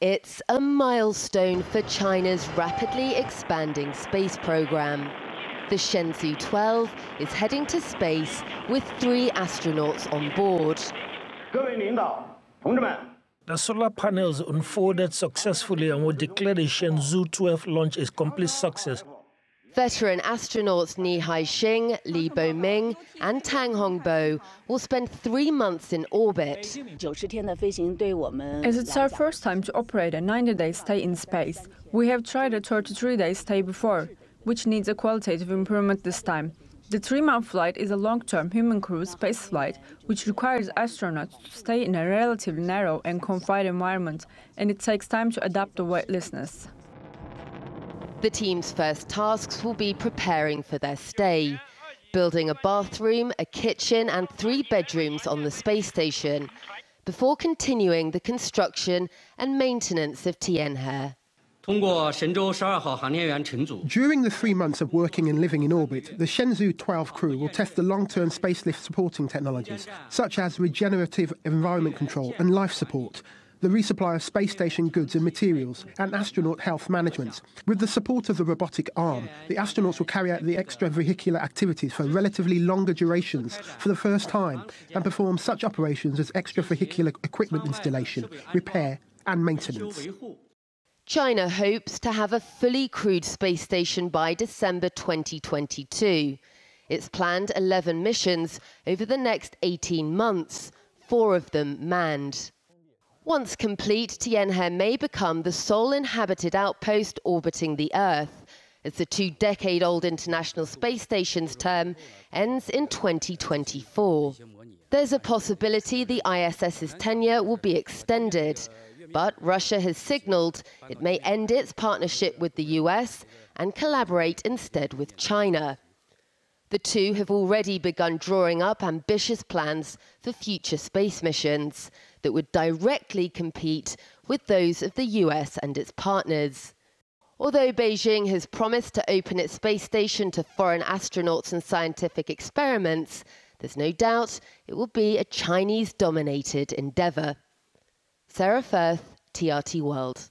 It's a milestone for China's rapidly expanding space program. The Shenzhou-12 is heading to space with 3 astronauts on board. The solar panels unfolded successfully and will declare the Shenzhou-12 launch a complete success. Veteran astronauts Nie Haisheng, Li Boming and Tang Hongbo will spend 3 months in orbit. As it's our first time to operate a 90-day stay in space, we have tried a 33-day stay before, which needs a qualitative improvement this time. The 3-month flight is a long-term human-crew space flight, which requires astronauts to stay in a relatively narrow and confined environment, and it takes time to adapt to weightlessness. The team's first tasks will be preparing for their stay, building a bathroom, a kitchen and 3 bedrooms on the space station, before continuing the construction and maintenance of Tianhe. During the 3 months of working and living in orbit, the Shenzhou-12 crew will test the long-term spacelift supporting technologies, such as regenerative environment control and life support, the resupply of space station goods and materials, and astronaut health management. With the support of the robotic arm, the astronauts will carry out the extravehicular activities for relatively longer durations for the first time and perform such operations as extravehicular equipment installation, repair and maintenance. China hopes to have a fully crewed space station by December 2022. It's planned 11 missions over the next 18 months, 4 of them manned. Once complete, Tianhe may become the sole inhabited outpost orbiting the Earth, as the 2-decade-old International Space Station's term ends in 2024. There's a possibility the ISS's tenure will be extended, but Russia has signaled it may end its partnership with the US and collaborate instead with China. The two have already begun drawing up ambitious plans for future space missions that would directly compete with those of the US and its partners. Although Beijing has promised to open its space station to foreign astronauts and scientific experiments, there's no doubt it will be a Chinese-dominated endeavour. Sarah Firth, TRT World.